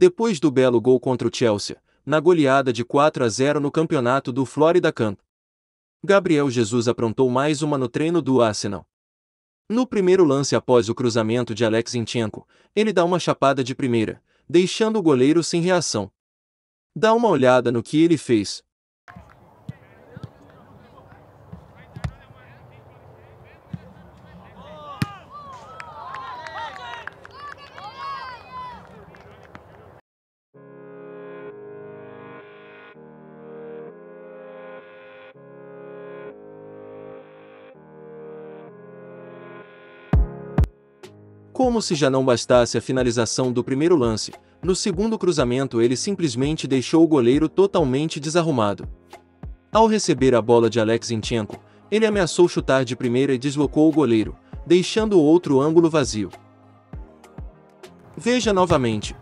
Depois do belo gol contra o Chelsea, na goleada de 4-0 no campeonato do Florida Cup, Gabriel Jesus aprontou mais uma no treino do Arsenal. No primeiro lance após o cruzamento de Alex Zinchenko, ele dá uma chapada de primeira, deixando o goleiro sem reação. Dá uma olhada no que ele fez. Como se já não bastasse a finalização do primeiro lance, no segundo cruzamento ele simplesmente deixou o goleiro totalmente desarrumado. Ao receber a bola de Alex Zinchenko, ele ameaçou chutar de primeira e deslocou o goleiro, deixando o outro ângulo vazio. Veja novamente.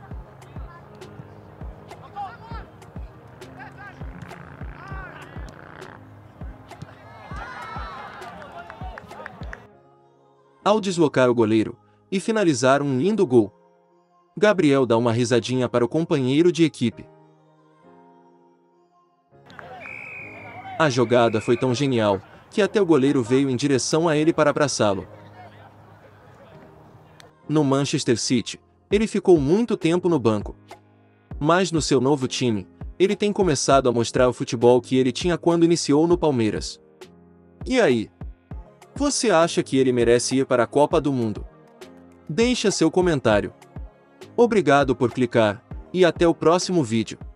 Ao deslocar o goleiro, e finalizar um lindo gol, Gabriel dá uma risadinha para o companheiro de equipe. A jogada foi tão genial, que até o goleiro veio em direção a ele para abraçá-lo. No Manchester City, ele ficou muito tempo no banco. Mas no seu novo time, ele tem começado a mostrar o futebol que ele tinha quando iniciou no Palmeiras. E aí? Você acha que ele merece ir para a Copa do Mundo? Deixa seu comentário. Obrigado por clicar, e até o próximo vídeo.